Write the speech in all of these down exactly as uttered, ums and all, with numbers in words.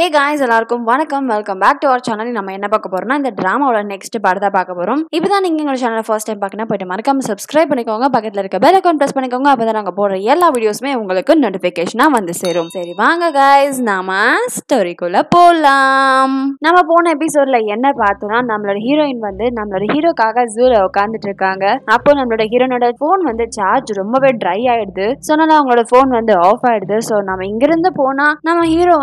Hey guys, welcome, welcome back to our channel. We are going to drama next part. If you are channel first time, please subscribe and press the bell icon. Press the videos videos notification. Okay guys, let's go to the story. In the episode, we are heroine is hero in zoo. The hero's phone is charged and dry. So, the phone is off. So, we are going to go hero.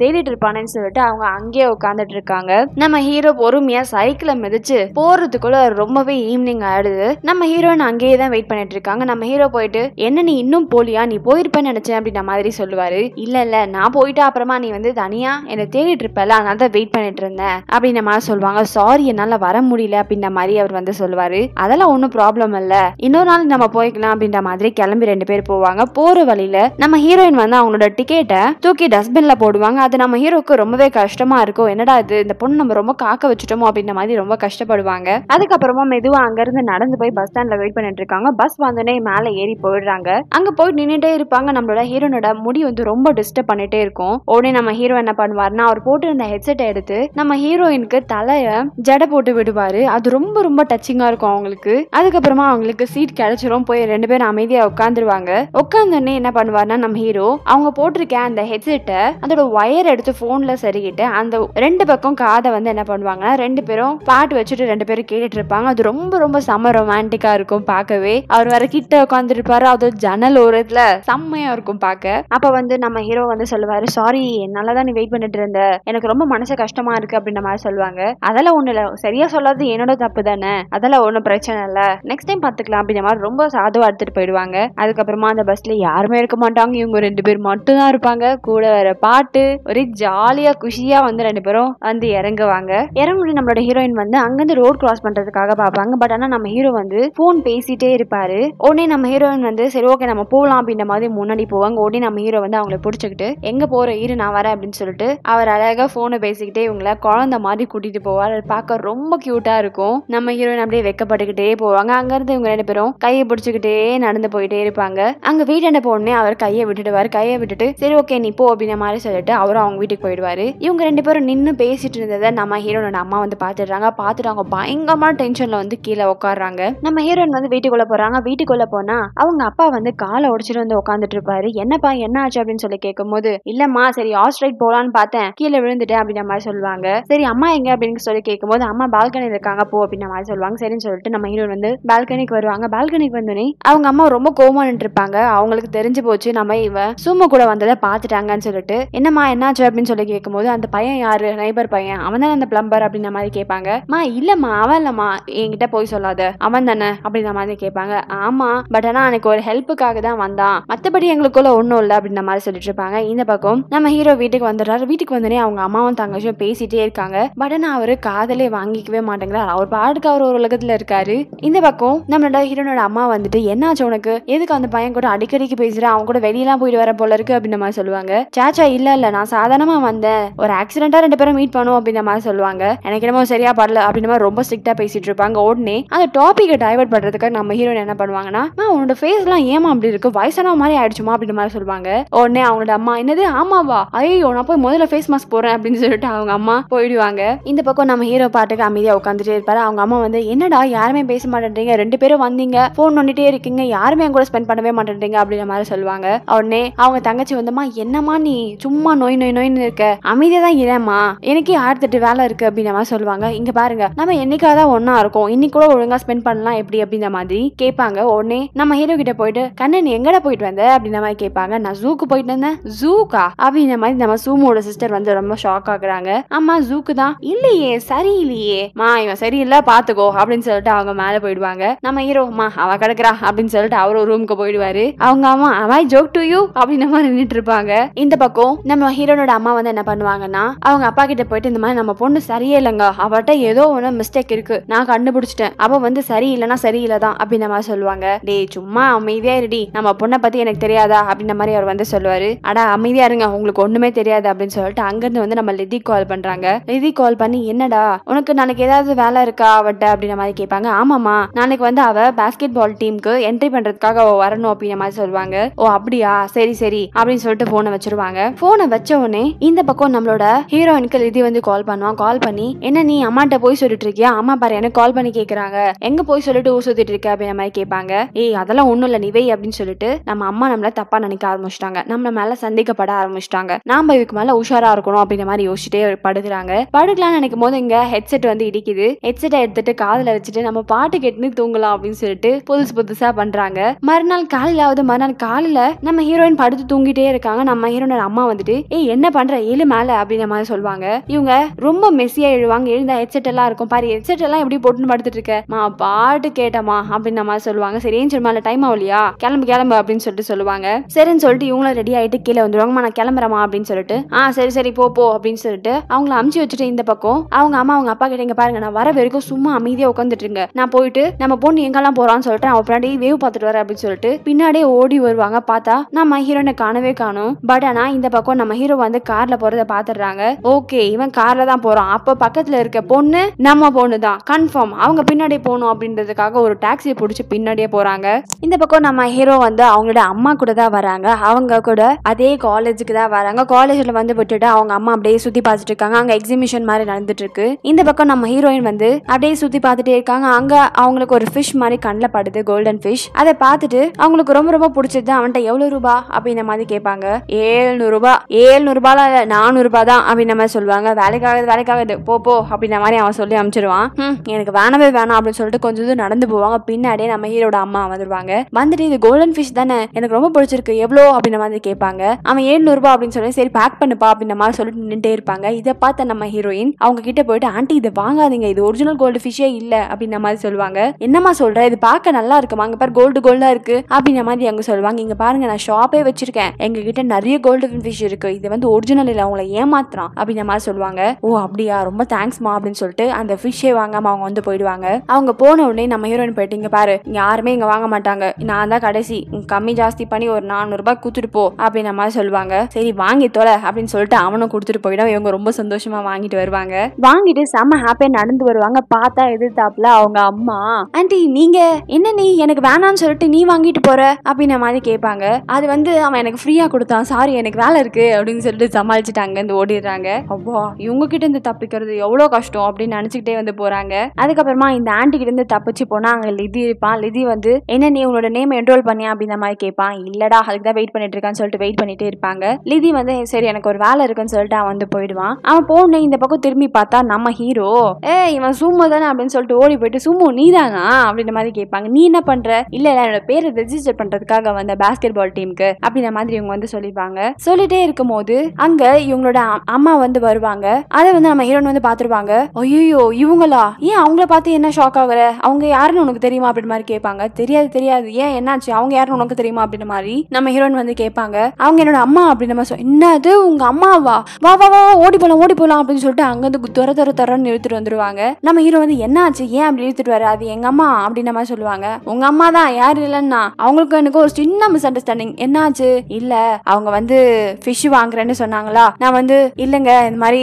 Daily trip and சொல்லிட்டு அவங்க அங்கேயே உட்கார்ந்துட்டு இருக்காங்க. நம்ம hero பொறுமையா சைக்கிளை மிதிச்சு போறதுக்குள்ள ரொம்பவே ஈவினிங் ஆயிடுது. நம்ம ஹீரோயின் அங்கேயே தான் வெயிட் பண்ணிட்டு இருக்காங்க. நம்ம ஹீரோ போயிட்டு என்ன நீ இன்னும் போலியா நீ போயிருப்பேன்னு நினைச்சேன் அப்படின்ற மாதிரி சொல்லுவாரு. இல்ல இல்ல நான் போயிட்டு அப்புறமா நீ வந்து தனியா என்ன தேடி ட்ரிப்பல நான் தான் வெயிட் பண்ணிட்டு இருந்தேன் அப்படின்ற மாதிரி சொல்லுவாங்க. சாரி என்னால வர முடியல அப்படின்ற மாதிரி அவர் வந்து சொல்லுவாரு. அதெல்லாம் ஒன்னும் ப்ராப்ளம் இல்ல இன்னொரு நாள் நம்ம போய்க்கலாம் அப்படின்ற மாதிரி கிளம்பி ரெண்டு பேர் போவாங்க. போற வழியில நம்ம ஹீரோயின் வந்து அவங்களோட டிக்கெட்டை தூக்கி டஸ்ட்பின்ல போடுவாங்க. அது நம்ம ஹீரோக்கு ரொம்பவே கஷ்டமா இருக்கும். என்னடா இது இந்த பொண்ணு நம்ம ரொம்ப காக்க வச்சுட்டோமோ அப்படின்ற மாதிரி ரொம்ப கஷ்டப்படுவாங்க. அதுக்கப்புறமா மெதுவா அங்க இருந்து நடந்து போய் பஸ் ஸ்டாண்ட்ல வெயிட் பண்ணிட்டு இருக்காங்க. பஸ் வந்தோடனே மேல ஏறி போயிடுறாங்க. அங்க போய் நின்றுட்டே இருப்பாங்க. நம்மளோட ஹீரோனோட முடி வந்து ரொம்ப டிஸ்டர்ப் பண்ணிட்டே இருக்கும். உடனே நம்ம ஹீரோ என்ன பண்ணுவாருன்னா அவர் போட்டு இருந்த ஹெட்செட்டை எடுத்து நம்ம ஹீரோயினுக்கு தலைய ஜட போட்டு விடுவாரு. அது ரொம்ப ரொம்ப டச்சிங்கா இருக்கும் அவங்களுக்கு. அதுக்கப்புறமா அவங்களுக்கு சீட் கிடைச்சிரும். போய் ரெண்டு பேரும் அமைதியா உட்காந்துருவாங்க. உட்காந்தோடனே என்ன பண்ணுவாருன்னா நம்ம ஹீரோ அவங்க போட்டிருக்க அந்த ஹெட்செட்டை அதோட ஒயர் எடுத்து போன்ல சரிக்கிட்டு அந்த ரெண்டு பக்கம் காதை வந்து என்ன பண்ணுவாங்கன்னா ரெண்டு பேரும் பாட்டு வச்சுட்டு ரெண்டு பேரும் கேட்டுட்டு இருப்பாங்க. அது ரொம்ப ரொம்ப செம்ம ரொமான்டிக்கா இருக்கும் பார்க்கவே. அவர் வர கிட்ட உட்கார்ந்து இருப்பாரு. அது ஜன்னல் ஓரத்துல செம்மையா இருக்கும் பார்க்க. அப்ப வந்து நம்ம ஹீரோ வந்து சொல்லுவாரு சாரி என்னாலதான் நீ வெயிட் பண்ணிட்டு இருந்த எனக்கு ரொம்ப மனசு கஷ்டமா இருக்கு அப்படின்ற மாதிரி சொல்லுவாங்க. அதெல்லாம் ஒண்ணு இல்ல சரியா சொல்லாது என்னோட தப்பு தானே அதெல்லாம் ஒன்னும் பிரச்சனை இல்ல நெக்ஸ்ட் டைம் பாத்துக்கலாம் அப்படின்ற மாதிரி ரொம்ப சாதுவா எடுத்துட்டு போயிடுவாங்க. அதுக்கப்புறமா அந்த பஸ்ல யாருமே இருக்க மாட்டாங்க. இவங்க ரெண்டு பேர் மட்டும் தான் இருப்பாங்க. கூட வர பாட்டு ஒரே ஜாலியா குஷியா வந்து ரெண்டு பேரும் வந்து இறங்குவாங்க. இறங்குடி நம்மளோட ஹீரோயின் வந்து அங்கிருந்து ரோட் கிராஸ் பண்றதுக்காக பாப்பாங்க. பட் ஆனா நம்ம ஹீரோ வந்து போன் பேசிட்டே இருப்பாரு. உடனே நம்ம ஹீரோயின் வந்து சரி ஓகே நம்ம போகலாம் அப்படின்ற மாதிரி முன்னாடி போவாங்க. உடனே நம்ம ஹீரோ வந்து அவங்களை பிடிச்சிக்கிட்டு எங்க போற இரு நான் வரேன் அப்படின்னு சொல்லிட்டு அவர் அழகா போனை பேசிக்கிட்டே இவங்களை குழந்தை மாதிரி கூட்டிட்டு போவார். பார்க்க ரொம்ப கியூட்டா இருக்கும். நம்ம ஹீரோயின் அப்படியே வெக்கப்பட்டுக்கிட்டே போவாங்க. அங்க இருந்து இவங்க ரெண்டு பேரும் கையை பிடிச்சிக்கிட்டே நடந்து போயிட்டே இருப்பாங்க. அங்க வீட்டாண்ட போனே அவர் கையை விட்டுடுவாரு. கையை விட்டுட்டு சரி ஓகே நீ போ அப்படின்ற மாதிரி சொல்லிட்டு அவரும் அவங்க வீட்டுக்கு போயிடுவாரு. இவங்க ரெண்டு பேரும் நின்று பேசிட்டு இருந்ததை நம்ம ஹீரோனோட அம்மா வந்து பாத்துடுறாங்க. பாத்துட்டு அவங்க பயங்கரமான டென்ஷன்ல வந்து கீழே உட்காடுறாங்க. நம்ம ஹீரோயின் வந்து வீட்டுக்குள்ள போறாங்க. வீட்டுக்குள்ள போனா அவங்க அப்பா வந்து காலை உடைச்சிட்டு வந்து உட்காந்துட்டு இருப்பாரு. என்னப்பா என்ன ஆச்சு அப்படின்னு சொல்லி கேட்கும் போது இல்லம்மா சரி ஆஸ்ட்ரைட் போலான்னு பார்த்தேன் கீழே விழுந்துட்டேன் அப்படின்ற மாதிரி சொல்லுவாங்க. சரி அம்மா எங்க அப்படின்னு சொல்லி கேட்கும் போது அம்மா பால்கனில இருக்காங்க போ அப்படின்ற மாதிரி சொல்லுவாங்க. சரின்னு சொல்லிட்டு நம்ம ஹீரோயின் வந்து பால்கனிக்கு வருவாங்க. பால்கனிக்கு வந்தோடனே அவங்க அம்மா ரொம்ப கோவமா நின்றுருப்பாங்க. அவங்களுக்கு தெரிஞ்சு போச்சு நம்ம இவ சும்மா கூட வந்ததை பாத்துட்டாங்கன்னு சொல்லிட்டு என்னம்மா என்னாச்சு அப்படின்னு சொல்லி கேட்கும் போது அந்த பையன் யாரு நைபர் பையன் அவன் தானே அந்த பிளம்பர் அப்படின்ற மாதிரி கேட்பாங்க. மா இல்லம்மா அவன் இல்லம்மா என்கிட்ட போய் சொல்லாத அவன் தானே அப்படின்ற மாதிரி கேட்பாங்க. ஆமா பட் ஆனா எனக்கு ஒரு ஹெல்ப்புக்காக தான் வந்தான் மத்தபடி எங்களுக்குள்ள ஒன்னும் இல்லை அப்படின்ற மாதிரி சொல்லிட்டு இருப்பாங்க. இந்த பக்கம் நம்ம ஹீரோ வீட்டுக்கு வந்துடுறாரு. வீட்டுக்கு வந்தோடனே அவங்க அம்மாவும் தங்கச்சியும் பேசிட்டே இருக்காங்க. பட் ஆனா அவரு காதலே வாங்கிக்கவே மாட்டேங்கிறார். அவர் பாடுக்கு அவர் ஒரு உலகத்துல இருக்காரு. இந்த பக்கம் நம்மளோட ஹீரோனோட அம்மா வந்துட்டு என்னாச்சு உனக்கு எதுக்கு அந்த பையன் கூட அடிக்கடிக்கு பேசுற அவங்க கூட வெளியெல்லாம் போயிட்டு வர போல இருக்கு அப்படின்ற மாதிரி சொல்லுவாங்க. சாச்சா இல்ல இல்ல நான் சாதாரணமா வந்தேன் ஒரு ஆக்சிடென்டா ரெண்டு பேரும் மீட் பண்ணுவோம் அப்படின்ற மாதிரி சொல்லுவாங்க. எனக்கு என்னமோ சரியா படல அப்படின்ற மாதிரி ரொம்ப ஸ்ட்ரிக்டா பேசிட்டு இருப்பாங்க. உடனே அந்த டாபிக்கை டைவர்ட் பண்றதுக்காக நம்ம ஹீரோயின் என்ன பண்ணுவாங்கன்னா உன்னோட ஃபேஸ் எல்லாம் ஏமா அப்படி இருக்கு வயசான மாதிரி ஆயிடுச்சுமா அப்படின்ற மாதிரி சொல்லுவாங்க. உடனே அவங்களோட அம்மா என்னது ஆமாவா ஐயோ நான் போய் முதல்ல ஃபேஸ் மாஸ்க் போறேன் அப்படின்னு சொல்லிட்டு அவங்க அம்மா போயிடுவாங்க. இந்த பக்கம் நம்ம ஹீரோ பாட்டுக்கு அமைதியா உட்காந்துட்டே இருப்பாரு. அவங்க அம்மா வந்து என்னடா யாருமே பேச மாட்டேன்றீங்க ரெண்டு பேரும் வந்தீங்க போன் பண்ணிட்டே இருக்கீங்க யாருமே கூட ஸ்பெண்ட் பண்ணவே மாட்டேன்றீங்க அப்படின்ற மாதிரி சொல்லுவாங்க. உடனே அவங்க தங்கச்சி வந்துமா என்னமா நீ சும்மா நோய் நோய் நோயின்னு இருக்க அமைதியா தான் இல்லம்மா எனக்கே ஆடுத்துட்டு வேலை இருக்கு அப்படின்ற மாதிரி சொல்லுவாங்க. இங்க பாருங்க நம்ம என்னைக்காதான் ஒன்னா இருக்கும் இன்னைக்கு கூட ஒழுங்கா ஸ்பெண்ட் பண்ணலாம் எப்படி அப்படின்ற மாதிரி கேட்பாங்க. உடனே நம்ம ஹீரோ கிட்ட போயிட்டு கண்ணன் எங்கட போயிட்டு வந்த அப்படின்ற மாதிரி கேட்பாங்க. நான் ஜூக்கு போயிட்டு வந்தேன். ஜூக்கா அப்படின்ற மாதிரி நம்ம சூமோட சிஸ்டர் வந்து ரொம்ப ஷாக் ஆகுறாங்க. ஆமா ஜூக்கு தான். இல்லையே சரியில்லையே மா இவன் சரியில்லை பாத்துக்கோ அப்படின்னு சொல்லிட்டு அவங்க மேல போயிடுவாங்க. நம்ம ஹீரோ மா அவ கிடக்குறா அப்படின்னு சொல்லிட்டு அவரு ரூமுக்கு போயிடுவாரு. அவங்க அம்மா அவ ஜோக் டு யூ அப்படின்ற மாதிரி நின்றுட்டு இருப்பாங்க. இந்த பக்கம் நம்ம ஹீரோனோட அம்மா வந்து என்ன பண்ணுவாங்கன்னா அவங்க அப்பா கிட்ட போயிட்டு இந்த மாதிரி நம்ம பொண்ணு சரியே இல்லைங்க அவட்ட ஏதோ ஒன்று மிஸ்டேக் இருக்கு நான் கண்டுபிடிச்சிட்டேன் அவ வந்து சரியில்லைன்னா சரியில்லைதான் அப்படின்ற மாதிரி சொல்லுவாங்க. டே சும்மா அமைதியா இருடி நம்ம பொண்ணை பத்தி எனக்கு தெரியாதா அப்படின்ற மாதிரி அவர் வந்து சொல்லுவாரு. அடா அமைதியா இருங்க உங்களுக்கு ஒண்ணுமே தெரியாது அப்படின்னு சொல்லிட்டு அங்கிருந்து வந்து நம்ம லிதி கால் பண்றாங்க. லிதி கால் பண்ணி என்னடா உனக்கு நாளைக்கு ஏதாவது வேலை இருக்கா அவட்ட அப்படின்ற மாதிரி கேட்பாங்க. ஆமாமா நாளைக்கு வந்து அவ பாஸ்கெட் பால் டீமுக்கு என்ட்ரி பண்றதுக்காக வரணும் அப்படின்ற மாதிரி சொல்லுவாங்க. ஓ அப்படியா சரி சரி அப்படின்னு சொல்லிட்டு போனை வச்சிருவாங்க. போனை வச்ச வச்சவனே இந்த பக்கம் நம்மளோட ஹீரோயினுக்கு லிதி வந்து கால் பண்ணுவான். கால் பண்ணி என்ன நீ அம்மாட்ட போய் சொல்லிட்டு இருக்கியா, அம்மா பாரு எனக்கு கால் பண்ணி கேக்குறாங்க, எங்க போய் சொல்லிட்டு ஊர் சுத்திட்டு இருக்க அப்படின்ற மாதிரி கேட்பாங்க. ஏய் அதெல்லாம் ஒண்ணும் இல்ல நிவை அப்படின்னு சொல்லிட்டு நம்ம அம்மா நம்மள தப்பா நினைக்க ஆரம்பிச்சிட்டாங்க, நம்மள மேல சந்தேகப்பட ஆரம்பிச்சிட்டாங்க. நாம இதுக்கு மேல உஷாரா இருக்கணும் அப்படின்ற மாதிரி யோசிச்சுட்டே படுக்கிறாங்க. படுக்கலாம்னு நினைக்கும் போது இங்க ஹெட்செட் வந்து இடிக்குது. ஹெட்செட்டை எடுத்துட்டு காதுல வச்சுட்டு நம்ம பாட்டு கேட்டுன்னு தூங்கலாம் அப்படின்னு சொல்லிட்டு புதுசு புதுசா பண்றாங்க. மறுநாள் காலையில ஆகுது. மறுநாள் காலையில நம்ம ஹீரோயின் படுத்து தூங்கிட்டே இருக்காங்க. நம்ம ஹீரோயின் அம்மா வந்துட்டு ஏய் என்ன பண்ற ஏழு மேல அப்படின்ற மாதிரி சொல்லுவாங்க. இவங்க ரொம்ப மெஸ்ஸியா எழுவாங்க. எழுந்தா ஹெட்செட் எல்லாம் இருக்கும் பாரு, ஹெட்செட் எல்லாம் எப்படி போட்டுன்னு படுத்துட்டு இருக்க, மா பாட்டு கேட்டமா அப்படின்ற மாதிரி சொல்லுவாங்க. சரி ஏன் சொல்லுமா டைம் ஆகலையா கிளம்பு கிளம்பு அப்படின்னு சொல்லிட்டு சொல்லுவாங்க. சரின்னு சொல்லிட்டு இவங்களும் ரெடி ஆயிட்டு கீழே வந்துருவாங்க. நான் கிளம்புறமா அப்படின்னு சொல்லிட்டு ஆ சரி சரி போ போ அப்படின்னு சொல்லிட்டு அவங்களை அமுச்சு வச்சுட்டு இந்த பக்கம் அவங்க அம்மா அவங்க அப்பா கிட்ட இங்க பாருங்க நான் வர வரைக்கும் சும்மா அமைதியா உட்காந்துட்டு இருங்க, நான் போயிட்டு நம்ம பொண்ணு எங்கெல்லாம் போறான்னு சொல்லிட்டு அவன் பின்னாடி வேவ் பார்த்துட்டு வர அப்படின்னு சொல்லிட்டு பின்னாடியே ஓடி வருவாங்க. பார்த்தா நம்ம ஹீரோனை காணவே காணும். பட் ஆனா இந்த பக்கம் நம்ம ஹீரோ வந்து கார்ல போறத பாத்துறாங்க. ஓகே இவன் கார்ல தான் போறான், அப்ப பக்கத்துல இருக்க பொண்ணு நம்ம பொண்ணு தான் கன்ஃபார்ம், அவங்க பின்னாடி போகணும் அப்படின்றதுக்காக ஒரு டாக்ஸியை பிடிச்சி பின்னாடியே போறாங்க. இந்த பக்கம் நம்ம ஹீரோ வந்து அவங்களோட அம்மா கூட தான் வராங்க. அவங்க கூட அதே காலேஜுக்கு தான் வராங்க. காலேஜ்ல வந்து விட்டுட்டு அவங்க அம்மா அப்படியே சுத்தி பார்த்துட்டு இருக்காங்க. அங்க எக்ஸிபிஷன் மாதிரி நடந்துட்டு இருக்கு. இந்த பக்கம் நம்ம ஹீரோயின் வந்து அப்படியே சுத்தி பார்த்துட்டே இருக்காங்க. அங்க அவங்களுக்கு ஒரு ஃபிஷ் மாதிரி கண்ணில் படுது, கோல்டன் ஃபிஷ். அதை பார்த்துட்டு அவங்களுக்கு ரொம்ப ரொம்ப பிடிச்சது. அவன்கிட்ட எவ்வளவு ரூபா அப்படின்ற மாதிரி கேட்பாங்க. ஏழுநூறு ரூபாய் ஏழுநூறு ரூபாய் நானூறு ரூபாய் தான் அப்படின்ற மாதிரி சொல்லுவாங்க. வேலைக்காக வேலைக்காக போ போ அப்படின்ற மாதிரி அவன் சொல்லி அனுப்பிச்சிருவான். எனக்கு வேணவே வேணாம் அப்படின்னு சொல்லிட்டு கொஞ்சம் நடந்து போவாங்க. பின்னாடியே நம்ம ஹீரோட அம்மா வந்துருவாங்க. வந்துட்டு இது கோல்டன் ஃபிஷ் தானே, எனக்கு ரொம்ப பிடிச்சிருக்கு, எவ்வளோ அப்படின்ற மாதிரி கேட்பாங்க. அவன் ஏழுநூறு ரூபாய் அப்படின்னு சொல்லி சரி பேக் பண்ணுப்பா அப்படின்ற மாதிரி சொல்லிட்டு நின்றுட்டே இருப்பாங்க. இதை பார்த்த நம்ம ஹீரோயின் அவங்க கிட்ட போயிட்டு ஆண்டி இதை வாங்காதீங்க, இது ஒரிஜினல் கோல்டு ஃபிஷ்ஷே இல்ல அப்படின்ற மாதிரி சொல்லுவாங்க. என்னமா சொல்ற, இது பார்க்க நல்லா இருக்குமா, அங்க பாரு கோல்டு கோல்டா இருக்கு அப்படின்ற மாதிரி அவங்க சொல்லுவாங்க. இங்க பாருங்க நான் ஷாப்பே வச்சிருக்கேன், எங்ககிட்ட நிறைய கோல்டு ஃபிஷ் இருக்கு, இது வந்து ஒரிஜினல் இல்ல, அவங்களை ஏமாத்துறான் அப்படின்ற மாதிரி சொல்லுவாங்க. ஓ அப்படியா, ரொம்ப தேங்க்ஸ்மா அப்படின்னு சொல்லிட்டு அந்த ஃபிஷ்ஷே வாங்காம அவங்க வந்து போயிடுவாங்க. அவங்க போன உடனே நம்ம ஹீரோயின் போயிட்டு இங்க பாரு யாருமே இங்க வாங்க மாட்டாங்க, நான் தான் கடைசி, கம்மி ஜாஸ்தி பண்ணி ஒரு நானூறு ரூபாய் கொடுத்துட்டு போ அப்படின்ற மாதிரி சொல்லுவாங்க. சரி வாங்கி தொலை அப்படின்னு சொல்லிட்டு அவனும் கொடுத்துட்டு போயிடும். இவங்க ரொம்ப சந்தோஷமா வாங்கிட்டு வருவாங்க. வாங்கிட்டு செம்ம ஹாப்பியா நடந்து வருவாங்க. பார்த்தா எதிர்த்தாப்புல அவங்க அம்மா ஆண்டி நீங்க என்ன நீ எனக்கு வேணான்னு சொல்லிட்டு நீ வாங்கிட்டு போற அப்படின்ற மாதிரி கேட்பாங்க. அது வந்து அவன் எனக்கு ஃப்ரீயா கொடுத்தான், சாரி எனக்கு வேலை இருக்கு அப்படின்னு சொல்லிட்டு சமாளிச்சுட்டாங்க. இந்த ஓடிடுறாங்க. அப்பா இவங்க கிட்ட இருந்து தப்பிக்கிறது எவ்வளவு கஷ்டம் அப்படின்னு நினைச்சுக்கிட்டே வந்து போறாங்க. அதுக்கப்புறமா இந்த ஆண்டி கிட்ட இருந்து தப்பிச்சு போனா அங்க லிதி இருப்பான். லிதி வந்து என்ன நீ உன்னோட நேம் என்ரோல் பண்ணியா அப்படின்ற மாதிரி கேட்பான். இல்லடா அதுக்கு தான் வெயிட் பண்ணிட்டு இருக்கான்னு சொல்லிட்டு வெயிட் பண்ணிட்டே இருப்பாங்க. லிதி வந்து சரி எனக்கு ஒரு வேலை இருக்குன்னு சொல்லிட்டு அவன் வந்து போயிடுவான். அவன் போன இந்த பக்கம் திரும்பி பார்த்தா நம்ம ஹீரோ ஏ இவன் சூமோ தானே அப்படின்னு சொல்லிட்டு ஓடி போயிட்டு சூமோ நீ தானா அப்படின்ற மாதிரி கேட்பாங்க. நீ என்ன பண்ற, இல்ல இல்ல என்னோட பேரை ரெஜிஸ்டர் பண்றதுக்காக வந்த பாஸ்கெட் பால் டீமுக்கு அப்படின்ற மாதிரி இவங்க வந்து சொல்லிப்பாங்க. சொல்லிட்டே இருக்கும் போது அங்க இவங்களோட அம்மா வந்து வருவாங்க. அதை வந்து நம்ம ஹீரோன் வந்து பாத்துருவாங்க. ஐயோ இவங்களா, ஏன் அவங்கள பார்த்து என்ன ஷாக் ஆகுற, அவங்க யாருன்னு உனக்கு தெரியுமா அப்படின்ற மாதிரி கேட்பாங்க. தெரியாது தெரியாது, ஏன் என்னாச்சு, அவங்க யாருன்னு உனக்கு தெரியுமா அப்படின்ற மாதிரி நம்ம ஹீரோன் வந்து கேட்பாங்க. அவங்க என்னோட அம்மா அப்படின்ற மாதிரி சொல்ல, என்னது உங்க அம்மாவா, வா வா வா ஓடி போலாம் ஓடி போலாம் அப்படின்னு சொல்லிட்டு அங்க வந்து துர துர துரன்னு இழுத்துட்டு வந்துருவாங்க. நம்ம ஹீரோ வந்து என்ன ஆச்சு ஏன் அப்படி இழுத்துட்டு வர, அது எங்க அம்மா அப்படின்ற மாதிரி சொல்லுவாங்க. உங்க அம்மா தான் யாரு இல்லைன்னா அவங்களுக்கு எனக்கு ஒரு சின்ன மிஸ் அண்டர்ஸ்டாண்டிங், என்னாச்சு, இல்ல அவங்க வந்து ஃபிஷ் வாங்குறேன்னு சொன்னாங்களா, நான் வந்து இல்லைங்க இந்த மாதிரி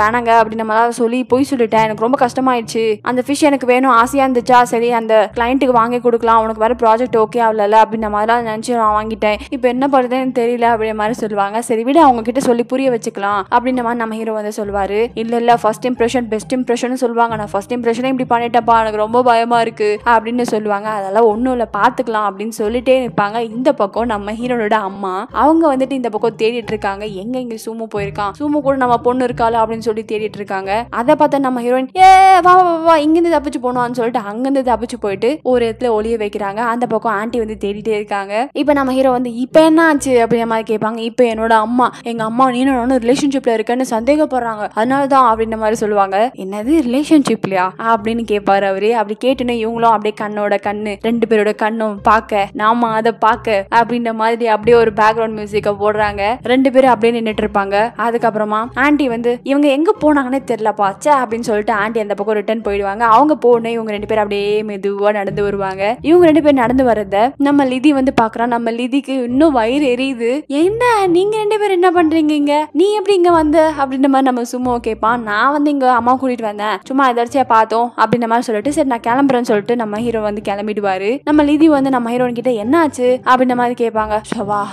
வேணாங்க அப்படின்னு மாதிரி சொல்லி போய் சொல்லிட்டேன், எனக்கு ரொம்ப கஷ்டமாயிடுச்சு, அந்த ஃபிஷ் எனக்கு வேணும் ஆசையா இருந்துச்சா, சரி அந்த கிளைண்ட்டுக்கு வாங்கி கொடுக்கலாம், அவனுக்கு வேற ப்ராஜெக்ட் ஓகே ஆகல அப்படின்ற மாதிரிலாம் நினைச்சு நான் வாங்கிட்டேன், இப்போ என்ன பண்ணுறது எனக்கு தெரியல அப்படின்ற மாதிரி சொல்லுவாங்க. சரி விட அவங்க கிட்ட சொல்லி புரிய வச்சுக்கலாம் அப்படின்ற மாதிரி நம்ம ஹீரோ வந்து சொல்லுவாரு. இல்ல இல்ல ஃபர்ஸ்ட் இம்ப்ரெஷன் பெஸ்ட் இம்ப்ரெஷன் சொல்லுவாங்க, நான் ஃபர்ஸ்ட் இம்ப்ரெஷனே இப்படி பண்ணிட்டப்பா எனக்கு ரொம்ப பயமா இருக்கு அப்படின்னு சொல்லுவாங்க. அதெல்லாம் ஒன்னும் இல்ல பாத்துக்கலாம் அப்படின்னு சொல்லிட்டே நிற்பாங்க. இந்த பக்கம் நம்ம ஹீரோனோட அம்மா அவங்க வந்துட்டு இந்த பக்கம் தேடிட்டு இருக்காங்க. எங்க இங்க சூமோ போயிருக்கான், சூமோ கூட நம்ம பொண்ணு இருக்காளா அப்படின்னு சொல்லி தேடிட்டு இருக்காங்க. அதை பார்த்தா நம்ம ஹீரோயின் ஏ வா வா இங்கிருந்து தப்பிச்சு போனோம்னு சொல்லிட்டு அங்கிருந்து தப்பிச்சு போயிட்டு ஒரு இடத்துல ஒளிய வைக்கிறாங்க. அந்த பக்கம் ஆண்டி வந்து தேடிட்டே இருக்காங்க. இப்ப நம்ம ஹீரோ வந்து இப்ப என்ன ஆச்சு அப்படின்ற மாதிரி கேட்பாங்க. இப்ப என்னோட அம்மா எங்க அம்மா நீனும் ரிலேஷன்ஷிப்ல இருக்கன்னு சந்தேகப்படுறாங்க, அதனாலதான் அப்படின்ற மாதிரி சொல்லுவாங்க. என்னது ரிலேஷன்ஷிப்லயா அப்படின்னு கேட்பாரு அவரு. அப்படி கேட்டுன்னு இவங்களும் அப்படியே கண்ணோட கண்ணு ரெண்டு பேரோட கண்ணும் பார்க்க நாம அதை பார்க்க அப்படின்ற மாதிரி அப்படியே ஒரு பேக்ரவுண்ட் மியூசிக்க போடுறாங்க. ரெண்டு பேரும் அப்படியே நின்றுட்டு இருப்பாங்க. அதுக்கப்புறமா ஆண்டி வந்து இவங்க எங்க போனாங்கன்னே தெரியலப்பா சே அப்படின்னு சொல்லிட்டு ஆண்டி அந்த பக்கம் ரிட்டர்ன் போயிடுவாங்க. அவங்க போனே இவங்க ரெண்டு பேரும் அப்படியே மெதுவா நடந்து வருவாங்க. இவங்க ரெண்டு பேரும் நடந்து வரத நம்ம லிதி வந்து பாக்குறான். நம்ம லிதிக்கு இன்னும் வயிறு எரியுது. என்ன நீங்க ரெண்டு பேரும் என்ன பண்றீங்க இங்க, நீ எப்படி இங்க வந்த அப்படின்ற மாதிரி நம்ம சும்மா கேட்பான். நான் வந்து இங்க அம்மா கூட்டிட்டு வந்தேன், சும்மா எதாச்சியா பார்த்தோம் அப்படின்ற மாதிரி சொல்லிட்டு சரி நான் கிளம்புறேன்னு சொல்லிட்டு நம்ம ஹீரோ வந்து கிளம்பிடுவாரு. நம்ம லிதி வந்து நம்ம ஹீரோன் கிட்ட என்ன ஆச்சு அப்படின்ற மாதிரி கேட்பாங்க.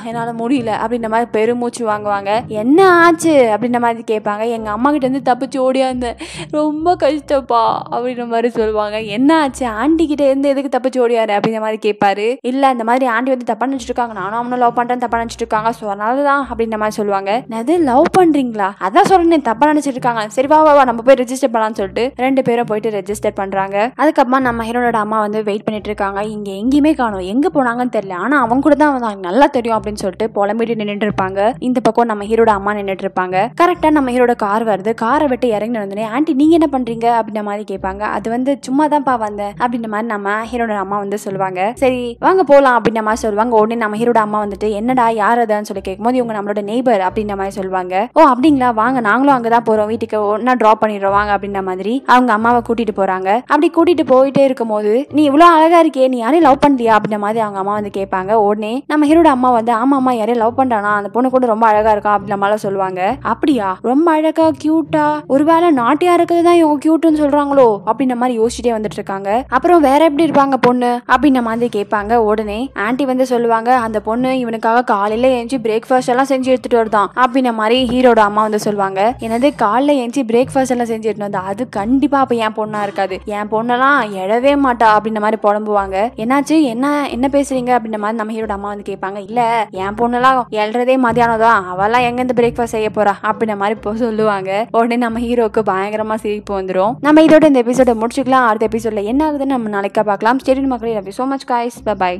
என்னால முடியல அப்படின்ற மாதிரி பெருமூச்சு வாங்குவாங்க. பண்ணுவாங்க, என்ன ஆச்சு அப்படின்ற மாதிரி கேட்பாங்க. எங்கள் அம்மா கிட்ட இருந்து தப்பிச்சு ஓடியா இருந்தேன், ரொம்ப கஷ்டப்பா அப்படின்ற மாதிரி சொல்லுவாங்க. என்ன ஆச்சு ஆண்டி கிட்ட இருந்து எதுக்கு தப்பிச்சு ஓடியாரு அப்படின்ற மாதிரி கேட்பாரு. இல்லை அந்த மாதிரி ஆண்டி வந்து தப்பா நினச்சிட்டு இருக்காங்க, நானும் அவனும் லவ் பண்ணுறேன்னு தப்பா நினச்சிட்டு இருக்காங்க, ஸோ அதனால தான் அப்படின்ற மாதிரி சொல்லுவாங்க. அது லவ் பண்ணுறீங்களா, அதான் சொல்றேன் தப்பா நினச்சிட்டு இருக்காங்க, சரி வா வா நம்ம போய் ரெஜிஸ்டர் பண்ணலான்னு சொல்லிட்டு ரெண்டு பேரும் போயிட்டு ரெஜிஸ்டர் பண்ணுறாங்க. அதுக்கப்புறமா நம்ம ஹீரோனோட அம்மா வந்து வெயிட் பண்ணிட்டு இருக்காங்க, இங்கே எங்கேயுமே காணும், எங்கே போனாங்கன்னு தெரியல, ஆனால் அவங்க கூட தான் வந்து அவங்க நல்லா தெரியும் அப்படின்னு சொல்லிட்டு புலம்பிட்டு நின்றுட்டு இருப்பாங்க. இந்த பக்கம் நம்ம ஹீரோட அம்மா நின்றுட்டு இருப்பாங்க. கரெக்டாக நம்ம ஹீரோட கார் வருது, காரை விட்டு இறங்கி வந்தோடனே ஆண்டி நீங்கள் என்ன பண்ணுறீங்க அப்படின்ற மாதிரி கேட்பாங்க. அது வந்து சும்மா தான்ப்பா வந்தேன் அப்படின்ற மாதிரி நம்ம ஹீரோட அம்மா வந்து சொல்லுவாங்க. சரி வாங்க போகலாம் அப்படின்ற மாதிரி சொல்லுவாங்க. உடனே நம்ம ஹீரோட அம்மா வந்துட்டு என்னடா யார் அதான்னு சொல்லி கேட்கும்போது இவங்க நம்மளோட நெய்பர் அப்படின்ற மாதிரி சொல்லுவாங்க. ஓ அப்படிங்களா, வாங்க நாங்களும் அங்கே தான் போகிறோம், வீட்டுக்கு ஒன்னா ட்ராப் பண்ணிடுறோம் வாங்க அப்படின்ற மாதிரி அவங்க அம்மாவை கூட்டிகிட்டு போகிறாங்க. அப்படி கூட்டிகிட்டு போயிட்டே இருக்கும் போது நீ இவ்வளோ அழகாக இருக்கே, நீ யாரையும் லவ் பண்ணலையா அப்படின்ற மாதிரி அவங்க அம்மா வந்து கேட்பாங்க. உடனே நம்ம ஹீரோட அம்மா வந்து ஆமா அம்மா யாரையும் லவ் பண்ணுறானா, அந்த பொண்ணு கூட ரொம்ப அழகாக இருக்கா அப்படின்ற மாதிரிலாம் சொல்லுவாங்க. அப்படியா, ரொம்ப அழகா கியூட்டா, ஒருவேளை நாட்டியா இருக்கிறது தான் இவங்க கியூட்டுன்னு சொல்கிறாங்களோ அப்படின்ற மாதிரி யோசிச்சுட்டே வந்துட்டு இருக்காங்க. அப்புறம் வேற எப்படி இருப்பாங்க பொண்ணு அப்படின்ற மாதிரி கேட்பாங்க. உடனே ஆண்டி வந்து சொல்லுவாங்க, அந்த பொண்ணு இவனுக்காக காலையில் எழுந்து பிரேக்ஃபாஸ்ட் எல்லாம் செஞ்சு எடுத்துகிட்டு வருதான் அப்படின்ற மாதிரி ஹீரோட அம்மா வந்து சொல்லுவாங்க. எனது காலையில் எழுந்து பிரேக்ஃபாஸ்ட் எல்லாம் செஞ்சு எடுத்துட்டு வந்தா, அது கண்டிப்பாக அப்போ என் பொண்ணா இருக்காது, என் பொண்ணெல்லாம் எழவே மாட்டா அப்படின்ற மாதிரி புலம்புவாங்க. என்னாச்சு என்ன என்ன பேசுறீங்க அப்படின்ற மாதிரி நம்ம ஹீரோட அம்மா வந்து கேட்பாங்க. இல்ல என் பொண்ணெல்லாம் எழுறதே மதியானம் தான், அவெல்லாம் எங்க இருந்து பிரேக்ஃபாஸ்ட் செய்ய போறா அப்படின்ற மாதிரி சொல்லுவாங்க. உடனே நம்ம ஹீரோக்கு பயங்கரமா சிரிப்பு வந்துடும். நம்ம இதோட இந்த எபிசோட முடிச்சுக்கலாம். அடுத்த எபிசோட்ல என்ன ஆகுதுன்னு நம்ம நாளைக்கா பார்க்கலாம். சரி மக்களே, love you so much guys, bye by.